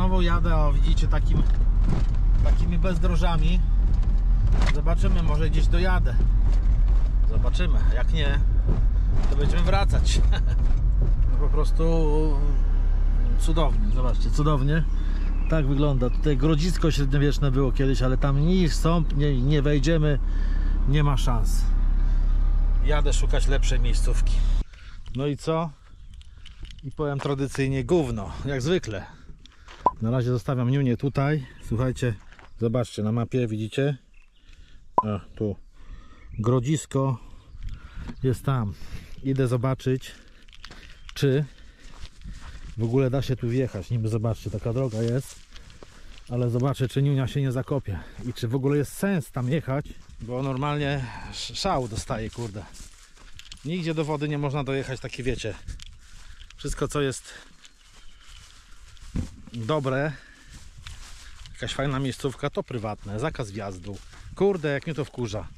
znowu jadę, o widzicie, takimi bezdrożami. Zobaczymy, może gdzieś dojadę. Zobaczymy, jak nie, to będziemy wracać. Po prostu cudownie, zobaczcie, cudownie. Tak wygląda, tutaj grodzisko średniowieczne było kiedyś, ale tam ni wstąp, nie wejdziemy, nie ma szans. Jadę szukać lepszej miejscówki. No i co? I powiem tradycyjnie gówno, jak zwykle. Na razie zostawiam Niunię tutaj, słuchajcie, zobaczcie na mapie, widzicie? A, tu grodzisko jest tam. Idę zobaczyć, czy w ogóle da się tu wjechać, niby zobaczcie, taka droga jest, ale zobaczę, czy Niunia się nie zakopie i czy w ogóle jest sens tam jechać, bo normalnie szału dostaje, kurde. Nigdzie do wody nie można dojechać, takie wiecie, wszystko co jest dobre, jakaś fajna miejscówka, to prywatne, zakaz wjazdu, kurde, jak mnie to wkurza.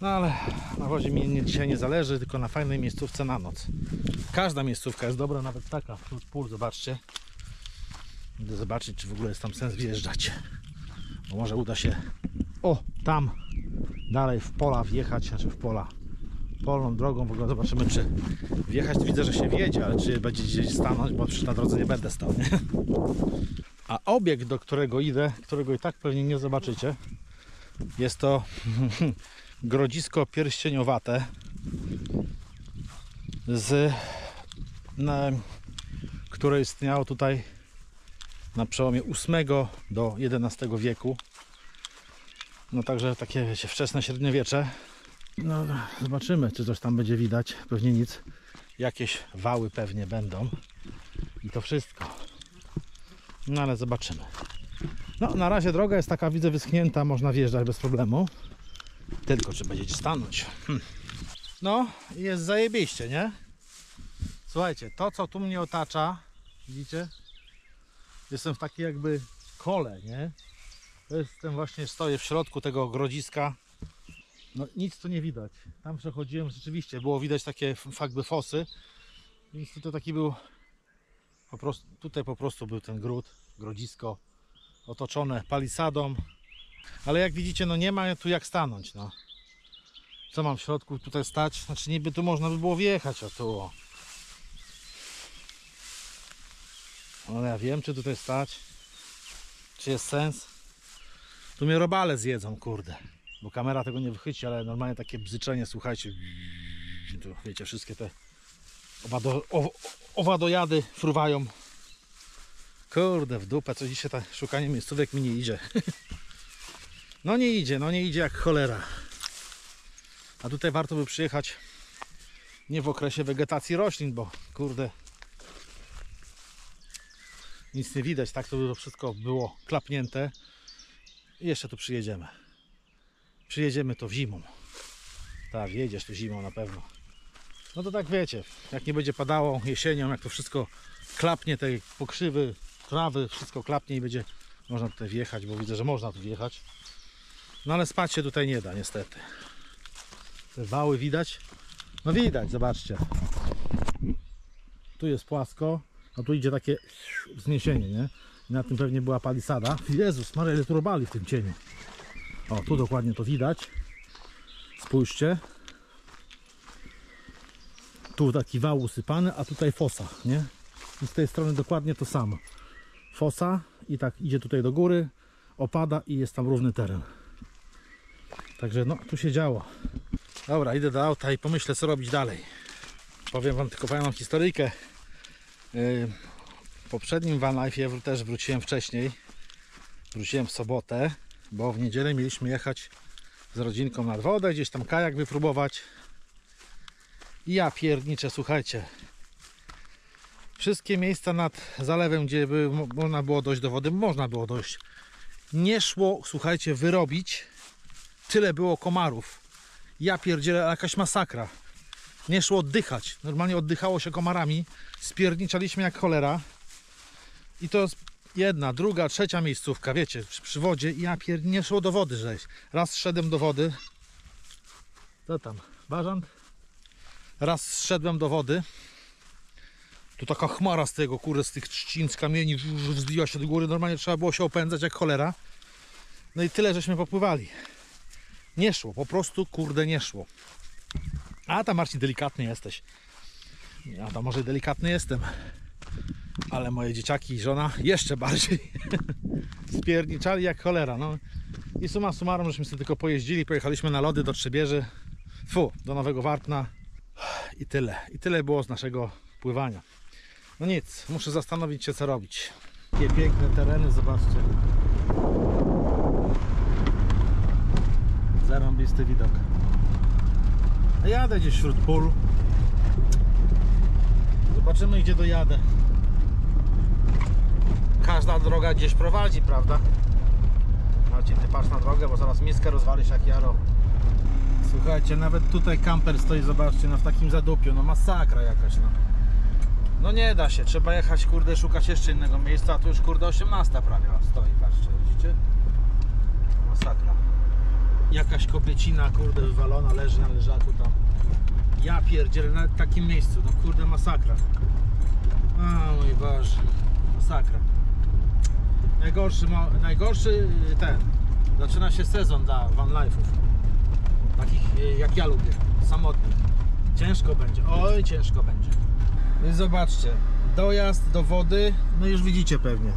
No ale na wozie mi dzisiaj nie zależy, tylko na fajnej miejscówce na noc. Każda miejscówka jest dobra, nawet taka wśród pól, zobaczcie. Idę zobaczyć, czy w ogóle jest tam sens wjeżdżać. Bo może uda się, o, tam dalej w pola wjechać, znaczy w pola, polną drogą w ogóle zobaczymy, czy wjechać. Widzę, że się wjedzie, ale czy będzie gdzieś stanąć, bo przy na drodze nie będę stał, nie? A obiekt, do którego idę, którego i tak pewnie nie zobaczycie, jest to Grodzisko Pierścieniowate które istniało tutaj na przełomie VIII do XI wieku. No także takie wiecie, wczesne średniowiecze. No, zobaczymy, czy coś tam będzie widać. Pewnie nic. Jakieś wały pewnie będą. I to wszystko. No ale zobaczymy. No na razie droga jest taka, widzę, wyschnięta. Można wjeżdżać bez problemu. Tylko czy będziecie stanąć. No jest zajebiście, nie? Słuchajcie, to co tu mnie otacza, widzicie? Jestem w takiej jakby kole, nie? Jestem właśnie, stoję w środku tego ogrodziska. No nic tu nie widać. Tam przechodziłem, rzeczywiście było widać takie jakby fosy. Więc tutaj taki był po prostu, tutaj po prostu był ten gród, grodzisko otoczone palisadą. Ale jak widzicie, no nie ma tu jak stanąć, no. Co mam w środku tutaj stać? Znaczy niby tu można by było wjechać, a tu. Ale ja wiem, czy tutaj stać. Czy jest sens? Tu mnie robale zjedzą, kurde. Bo kamera tego nie wychwyci, ale normalnie takie bzyczenie, słuchajcie. Tu wiecie, wszystkie te owadojady fruwają. Kurde, w dupę, co dzisiaj to szukanie miejscówek mi nie idzie. No nie idzie, jak cholera. A tutaj warto by przyjechać nie w okresie wegetacji roślin, bo kurde nic nie widać, tak to by to wszystko było klapnięte. I jeszcze tu przyjedziemy. Przyjedziemy to zimą. Tak, jedziesz tu zimą na pewno. No to tak wiecie, jak nie będzie padało jesienią, jak to wszystko klapnie, te pokrzywy, trawy, wszystko klapnie i będzie można tutaj wjechać, bo widzę, że można tu wjechać. No ale spać się tutaj nie da niestety. Te wały widać? No widać, zobaczcie. Tu jest płasko, a tu idzie takie wzniesienie, nie? I na tym pewnie była palisada. Jezus Maria, ile tu robali w tym cieniu. O, tu dokładnie to widać. Spójrzcie. Tu taki wał usypany, a tutaj fosa, nie? I z tej strony dokładnie to samo. Fosa i tak idzie tutaj do góry, opada i jest tam równy teren. Także no, tu się działo. Dobra, idę do auta i pomyślę, co robić dalej. Powiem wam tylko fajną historyjkę. W poprzednim Van Life'ie też wróciłem wcześniej. Wróciłem w sobotę, bo w niedzielę mieliśmy jechać z rodzinką nad wodę, gdzieś tam kajak wypróbować. I ja pierniczę, słuchajcie. Wszystkie miejsca nad zalewem, gdzie by można było dojść do wody, można było dojść. Nie szło, słuchajcie, wyrobić. Tyle było komarów. Ja pierdzielę, jakaś masakra. Nie szło oddychać. Normalnie oddychało się komarami. Spierniczaliśmy jak cholera. I to jest jedna, druga, trzecia miejscówka, wiecie, przy wodzie. I ja nie szło do wody żeś. Raz szedłem do wody. Co tam? Bażant? Raz szedłem do wody. To taka chmara z tego, kurde, z tych trzcin, z kamieni wzbiła się do góry. Normalnie trzeba było się opędzać jak cholera. No i tyle żeśmy popływali. Nie szło, po prostu, kurde, nie szło. A tam, Marcin, delikatny jesteś. Ja tam może delikatny jestem. Ale moje dzieciaki i żona jeszcze bardziej spierniczali jak cholera. No. I summa summarum, żeśmy sobie tylko pojeździli, pojechaliśmy na lody do Trzebieży. Fu, do Nowego Wartna. I tyle. I tyle było z naszego pływania. No nic, muszę zastanowić się, co robić. Jakie piękne tereny, zobaczcie. Zarąbisty widok. A jadę gdzieś wśród pól. Zobaczymy, gdzie dojadę. Każda droga gdzieś prowadzi, prawda? Marcin, ty patrz na drogę, bo zaraz miskę rozwalisz jak jaro. Słuchajcie, nawet tutaj kamper stoi, zobaczcie, no w takim zadupiu, no masakra jakaś, no. No nie da się, trzeba jechać, kurde, szukać jeszcze innego miejsca, a tu już, kurde, 18 prawie stoi, patrzcie, widzicie? Masakra. Jakaś kobiecina, kurde, wywalona, leży na leżaku tam. Ja pierdzielę, nawet w takim miejscu, no kurde, masakra. O mój Boże, masakra. Najgorszy ten, zaczyna się sezon dla van life'ów. Takich jak ja lubię, samotnych. Ciężko będzie, oj ciężko będzie. I zobaczcie, dojazd do wody, no już widzicie pewnie.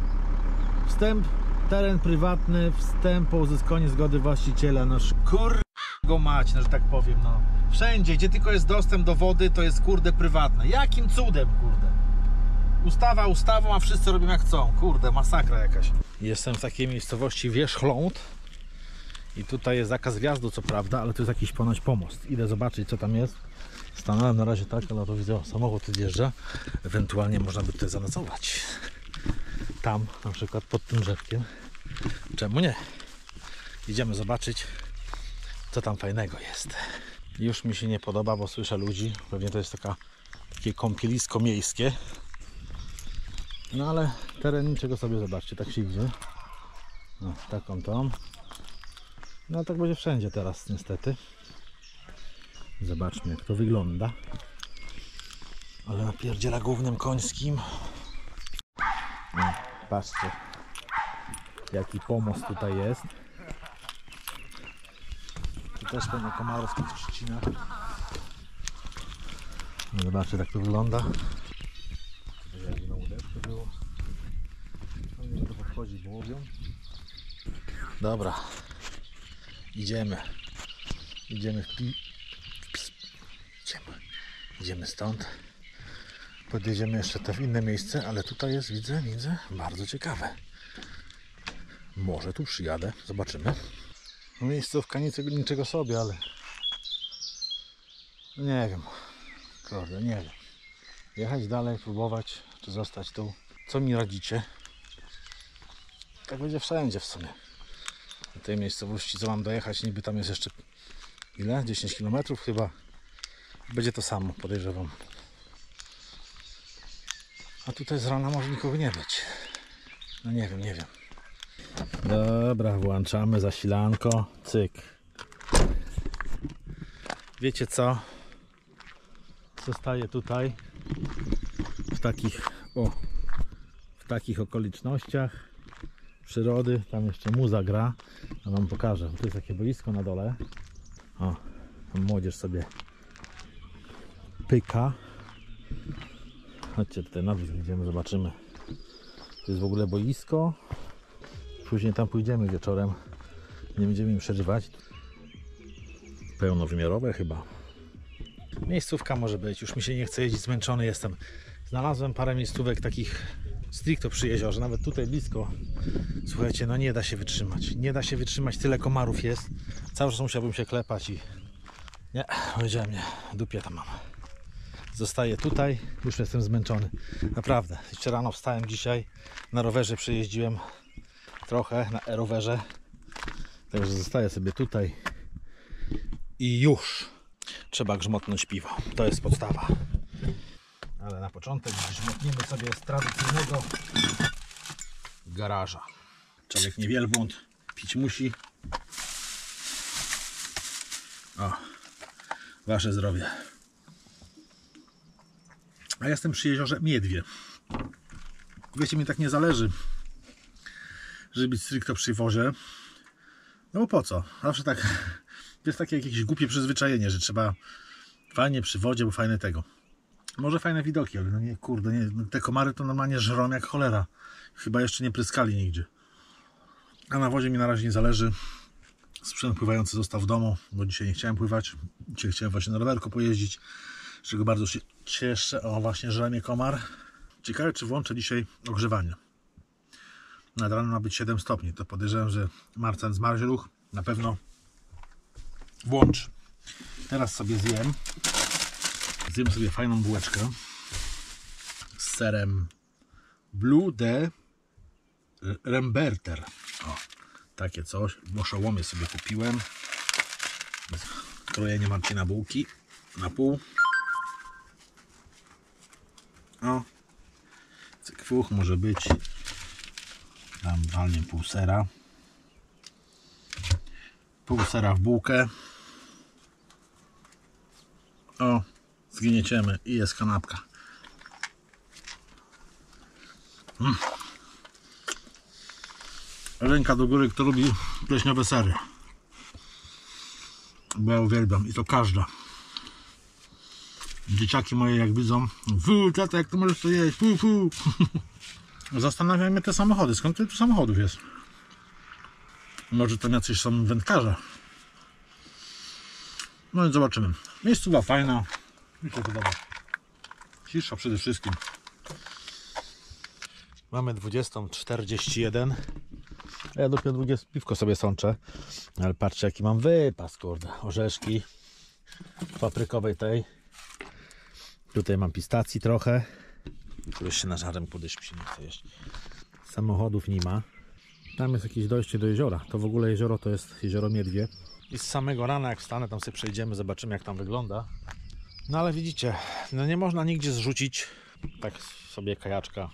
Wstęp, teren prywatny, wstęp po uzyskaniu zgody właściciela. No kur... go mać, no, że tak powiem, no. Wszędzie, gdzie tylko jest dostęp do wody, to jest, kurde, prywatne. Jakim cudem, kurde. Ustawa ustawą, a wszyscy robią jak chcą. Kurde, masakra jakaś. Jestem w takiej miejscowości Wierzchląd. I tutaj jest zakaz wjazdu, co prawda, ale tu jest jakiś ponoć pomost. Idę zobaczyć, co tam jest. Stanąłem na razie tak, ale to widzę, samochód odjeżdża. Ewentualnie można by tutaj zanocować. Tam, na przykład pod tym drzewkiem. Czemu nie? Idziemy zobaczyć, co tam fajnego jest. Już mi się nie podoba, bo słyszę ludzi. Pewnie to jest takie kąpielisko miejskie. No ale teren niczego sobie, zobaczcie, tak się idzie. No, taką tam. No ale tak będzie wszędzie teraz, niestety. Zobaczmy, jak to wygląda. Ale napierdziela głównym końskim. No, patrzcie, jaki pomost tutaj jest. Tu też pewnie komarów w tych trzcinach. No, zobaczcie, jak to wygląda. Tutaj na łódeczkę było. Tam to podchodzi bołowią. Dobra. Idziemy stąd. Podjedziemy jeszcze to w inne miejsce, ale tutaj jest, widzę, bardzo ciekawe. Może tu przyjadę, zobaczymy. Miejscówka niczego sobie, ale nie wiem. Kurde, nie wiem. Jechać dalej, próbować, czy zostać tu. Co mi radzicie? Tak będzie wszędzie w sumie. Do tej miejscowości, co mam dojechać, niby tam jest jeszcze ile? 10 km chyba. Będzie to samo, podejrzewam. A tutaj z rana może nikogo nie być. No nie wiem. Dobra, włączamy zasilanko. Cyk. Wiecie co? Zostaję tutaj w takich okolicznościach przyrody, tam jeszcze muza gra, a wam pokażę, tu jest takie boisko na dole, o, młodzież sobie pyka. Chodźcie tutaj na wóz, idziemy, zobaczymy. Tu jest w ogóle boisko, później tam pójdziemy wieczorem, nie będziemy im przerywać. Pełnowymiarowe chyba. Miejscówka może być, już mi się nie chce jeździć, zmęczony jestem. Znalazłem parę miejscówek takich stricto przy jeziorze, nawet tutaj blisko. Słuchajcie, no nie da się wytrzymać. Nie da się wytrzymać, tyle komarów jest. Cały czas musiałbym się klepać i... Nie, powiedziałem nie, dupie tam mam. Zostaję tutaj, już jestem zmęczony. Naprawdę, jeszcze rano wstałem dzisiaj. Na rowerze przejeździłem trochę, na e-rowerze. Także zostaję sobie tutaj. I już. Trzeba grzmotnąć piwo. To jest podstawa. Ale na początek grzmotnimy sobie z tradycyjnego garaża. Człowiek niewielbłąd, pić musi. O, wasze zdrowie. a ja jestem przy jeziorze Miedwie. Wiecie, mi tak nie zależy, żeby być stricto przy wozie. No bo po co? Zawsze tak jest takie jakieś głupie przyzwyczajenie, że trzeba fajnie przy wodzie, bo fajne tego. Może fajne widoki, ale no nie, kurde, nie, te komary to normalnie żrą jak cholera. Chyba jeszcze nie pryskali nigdzie. A na wodzie mi na razie nie zależy. Sprzęt pływający został w domu, bo dzisiaj nie chciałem pływać. Dzisiaj chciałem właśnie na rowerku pojeździć, z czego bardzo się cieszę. O, właśnie żre mnie komar. Ciekawe, czy włączę dzisiaj ogrzewanie. Nad ranem ma być 7 stopni. To podejrzewam, że Marcin zmarzluch na pewno włącz. Teraz sobie zjem. Zjem sobie fajną bułeczkę z serem Blue de Remberter. O, takie coś. Moszołomie sobie kupiłem. Krojenie Marcina bułki na pół. O, cykwuch może być. Tam walnie pół sera. Pół sera w bułkę. O, zgnieciemy i jest kanapka. Ręka do góry, kto lubi pleśniowe sery. Bo ja uwielbiam i to każda. Dzieciaki moje jak widzą, wu, tata, jak to możesz to jeść, fu, fu. Zastanawiam się te samochody, skąd tu samochodów jest? Może to jacyś są wędkarze. No i zobaczymy. Miejscówka fajna. Mi się podoba. Cisza przede wszystkim. Mamy 20:41. Ja dopiero drugie piwko sobie sączę. Ale patrzcie jaki mam wypas, kurde. Orzeszki paprykowej tej. Tutaj mam pistacji trochę. Któryś się nażarem podyszki się nie chce jeść. Samochodów nie ma. Tam jest jakieś dojście do jeziora. To w ogóle jezioro to jest jezioro Miedwie. I z samego rana jak wstanę, tam sobie przejdziemy, zobaczymy jak tam wygląda. No ale widzicie, no nie można nigdzie zrzucić tak sobie kajaczka.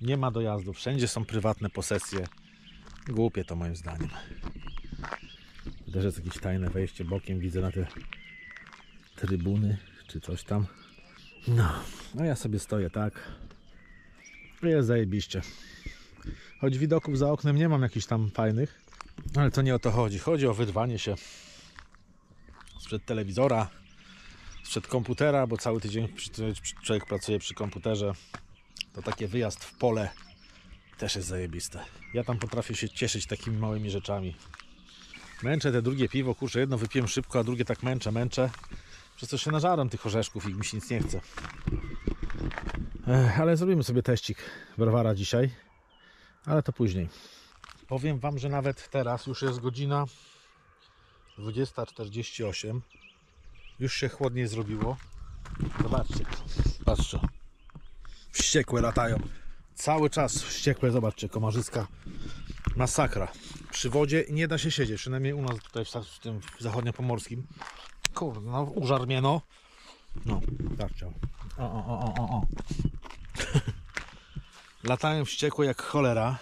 Nie ma dojazdu, wszędzie są prywatne posesje. Głupie to moim zdaniem. Też jest jakieś tajne wejście bokiem, widzę na te trybuny czy coś tam. No, no ja sobie stoję tak. Jest zajebiście. Choć widoków za oknem nie mam jakichś tam fajnych, ale to nie o to chodzi. Chodzi o wyrwanie się sprzed telewizora, sprzed komputera, bo cały tydzień człowiek pracuje przy komputerze. To taki wyjazd w pole też jest zajebiste. Ja tam potrafię się cieszyć takimi małymi rzeczami. Męczę te drugie piwo, kurczę, jedno wypiłem szybko, a drugie tak męczę. Przez co się nażarłem tych orzeszków i mi się nic nie chce. Ale zrobimy sobie teścik browara dzisiaj, ale to później. Powiem wam, że nawet teraz już jest godzina 20:48. Już się chłodniej zrobiło. Zobaczcie, patrzcie. Wściekłe latają. Cały czas wściekłe, zobaczcie, komarzyska. Masakra. Przy wodzie nie da się siedzieć, przynajmniej u nas tutaj w tym zachodniopomorskim. Kurde, no użar mnie, no. No, tarciał. O. Latają wściekłe jak cholera.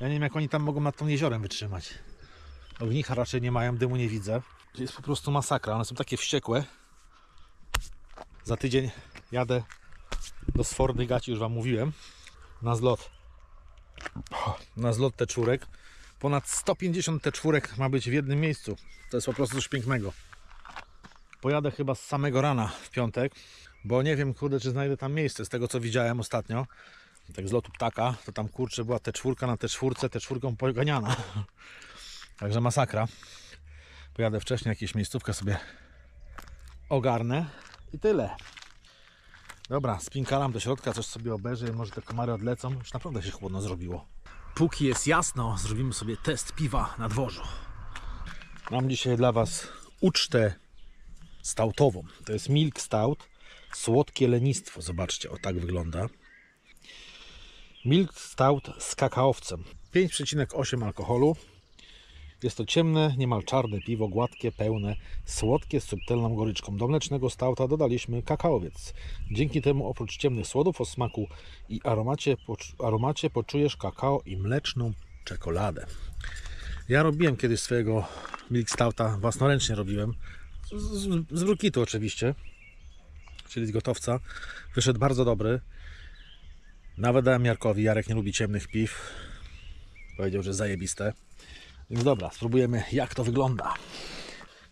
Ja nie wiem jak oni tam mogą nad tą jeziorem wytrzymać. Ognicha raczej nie mają, dymu nie widzę. Jest po prostu masakra, one są takie wściekłe. Za tydzień jadę do Sfordy Gaci, już wam mówiłem. Na zlot. Na zlot teczurek. Ponad 150 teczurek ma być w jednym miejscu. To jest po prostu coś pięknego. Pojadę chyba z samego rana w piątek, bo nie wiem, kurde, czy znajdę tam miejsce. Z tego co widziałem ostatnio, tak z lotu ptaka, to tam kurczę była T4 na T4, T4 poganiana. Także masakra. Pojadę wcześniej, jakieś miejscówkę sobie ogarnę i tyle. Dobra, spinkalam do środka, coś sobie obejrzę, może te komary odlecą. Już naprawdę się chłodno zrobiło. Póki jest jasno, zrobimy sobie test piwa na dworzu. Mam dzisiaj dla was ucztę stoutową. To jest Milk Stout. Słodkie lenistwo. Zobaczcie, o tak wygląda. Milk Stout z kakaowcem. 5,8 alkoholu. Jest to ciemne, niemal czarne piwo, gładkie, pełne, słodkie, z subtelną goryczką. Do mlecznego stouta dodaliśmy kakaowiec. Dzięki temu oprócz ciemnych słodów o smaku i aromacie poczujesz kakao i mleczną czekoladę. Ja robiłem kiedyś swojego Milk Stouta, własnoręcznie robiłem. Z rukitu oczywiście. czyli z gotowca, wyszedł bardzo dobry. Nawet dałem Jarkowi, Jarek nie lubi ciemnych piw. Powiedział, że zajebiste. Więc dobra, spróbujemy, jak to wygląda.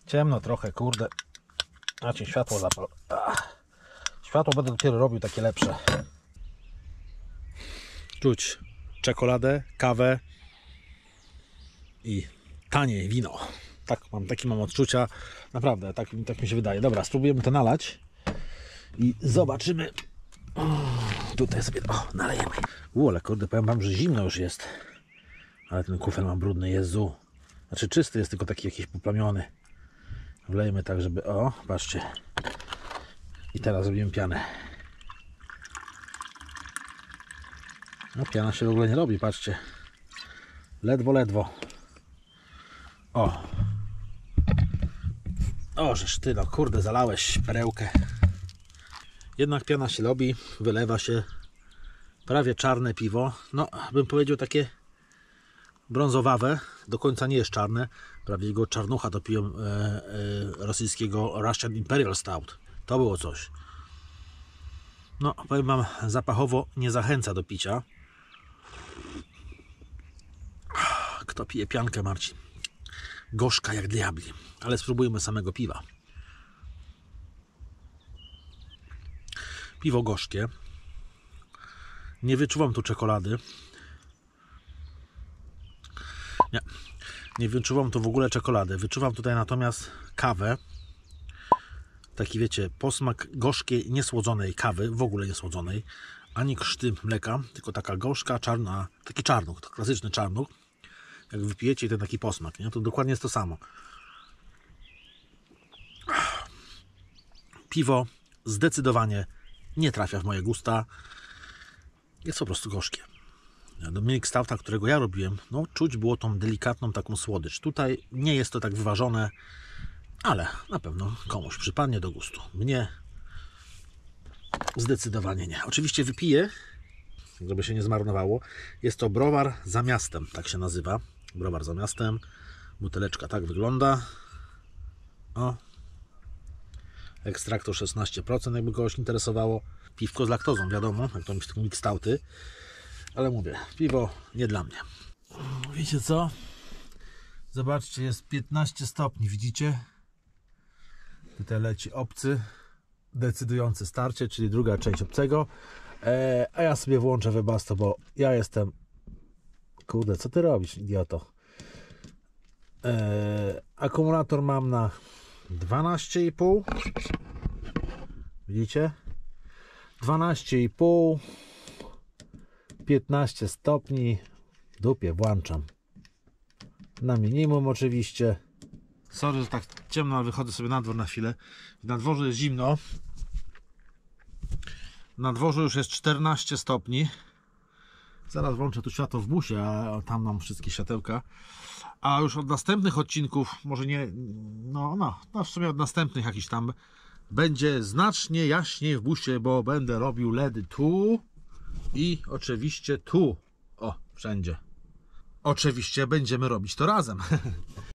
Ciemno trochę, kurde. Znaczy światło zapal. Ach. Światło będę dopiero robił takie lepsze. Czuć czekoladę, kawę i tanie wino. Takie mam odczucia. Naprawdę, tak mi się wydaje. Dobra, spróbujemy to nalać i zobaczymy. Tutaj sobie nalejemy. Ale kurde, powiem wam, że zimno już jest. Ale ten kufel mam brudny, Jezu. Znaczy czysty jest, tylko taki jakiś poplamiony. Wlejemy tak, żeby... patrzcie. I teraz robimy pianę. Piana się w ogóle nie robi, patrzcie. Ledwo, ledwo. Żeż ty, kurde, zalałeś perełkę. Jednak piana się robi, wylewa się. Prawie czarne piwo. Bym powiedział takie brązowawe. Do końca nie jest czarne. Prawie jego czarnucha dopiłem rosyjskiego Russian Imperial Stout. To było coś. Powiem wam, zapachowo nie zachęca do picia. Kto pije piankę, Marcin? Gorzka jak diabli. Ale spróbujmy samego piwa. Piwo gorzkie. Nie wyczuwam tu czekolady. Nie wyczuwam tu w ogóle czekolady. Wyczuwam tutaj natomiast kawę. Taki, wiecie, posmak gorzkiej, niesłodzonej kawy, w ogóle niesłodzonej, ani krzty mleka, tylko taka gorzka, czarna, taki czarnuch, to klasyczny czarnuch. Jak wypijecie ten taki posmak, nie? To dokładnie jest to samo. Piwo zdecydowanie nie trafia w moje gusta. Jest po prostu gorzkie. Do Milk Stouta, którego ja robiłem, czuć było tą delikatną taką słodycz. Tutaj nie jest to tak wyważone, ale na pewno komuś przypadnie do gustu. Mnie zdecydowanie nie. Oczywiście wypiję, żeby się nie zmarnowało. Jest to Browar za miastem, tak się nazywa. Browar za miastem. Buteleczka tak wygląda. Ekstraktu 16%, jakby kogoś interesowało. Piwko z laktozą, wiadomo, jak to mix stouty. Ale mówię, piwo nie dla mnie. Wiecie co? Zobaczcie, jest 15 stopni, widzicie? Tutaj leci obcy, decydujące starcie, czyli druga część obcego. A ja sobie włączę webasto, bo ja jestem... Kurde, co ty robisz, idioto? Akumulator mam na 12,5. Widzicie? 12,5. 15 stopni. Dupie, włączam. Na minimum oczywiście. Sorry, że tak ciemno, ale wychodzę sobie na dwór na chwilę. Na dworze jest zimno. Na dworze już jest 14 stopni. Zaraz włączę tu światło w busie, a tam mam wszystkie światełka. A już od następnych odcinków, może nie... w sumie od następnych jakiś tam będzie znacznie jaśniej w busie, bo będę robił LEDy tu i oczywiście tu. Wszędzie. Oczywiście będziemy robić to razem.